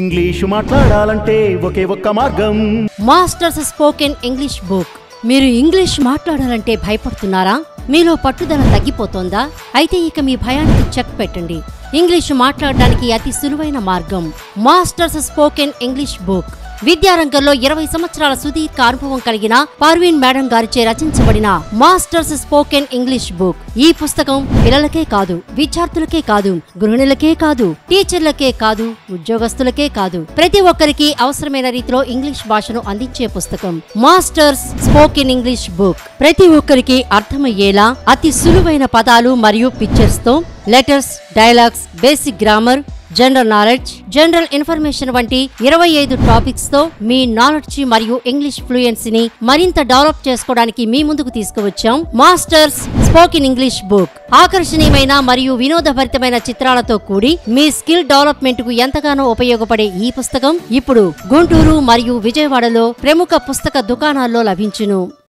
English మాట్లాడాలంటే ఒకే ఒక్క మార్గం మాస్టర్స్ స్పోకెన్ ఇంగ్లీష్ బుక్. మీరు ఇంగ్లీష్ మాట్లాడాలంటే భయపడుతున్నారా? మీలో పట్టుదల తగ్గిపోతోందా? అయితే ఇక మీ భయానికి చెక్ పెట్టండి. ఇంగ్లీష్ మాట్లాడడానికి అతి సులువైన మార్గం మాస్టర్స్ స్పోకెన్ ఇంగ్లీష్ బుక్. విద్యారంగంలో 20 సంవత్సరాల సుదీర్ఘ అనుభవం కలిగిన పార్వీన్ మేడం గారిచే రచించబడిన మాస్టర్స్ స్పోకెన్ ఇంగ్లీష్ బుక్. ఈ పుస్తకం పిల్లలకే కాదు, విద్యార్థులకే కాదు, గృహిణులకే కాదు, టీచర్లకే కాదు, ఉద్యోగస్తులకే కాదు, ప్రతి ఒక్కరికి అవసరమైన రీతిలో ఇంగ్లీష్ భాషను అందించే పుస్తకం మాస్టర్స్ స్పోకెన్ ఇంగ్లీష్ బుక్. ప్రతి ఒక్కరికి అర్థమయ్యేలా అతి సులువైన పదాలు మరియు పిక్చర్స్ తో letters, dialogues, basic grammar, general knowledge, general information వంటి 25 టాపిక్స్ తో మీ నాలెడ్జ్ మరియు ఇంగ్లీష్ ఫ్లూయెన్సీని మరింత డెవలప్ చేసుకోవడానికి మీ ముందుకు తీసుకువచ్చాం మాస్టర్స్ స్పోకెన్ ఇంగ్లీష్ బుక్. ఆకర్షణీయమైన మరియు వినోదభరితమైన చిత్రాలతో కూడి మీ స్కిల్ డెవలప్మెంట్ కు ఎంతగానో ఉపయోగపడే ఈ పుస్తకం ఇప్పుడు గుంటూరు మరియు విజయవాడలో ప్రముఖ పుస్తక దుకాణాల్లో లభించును.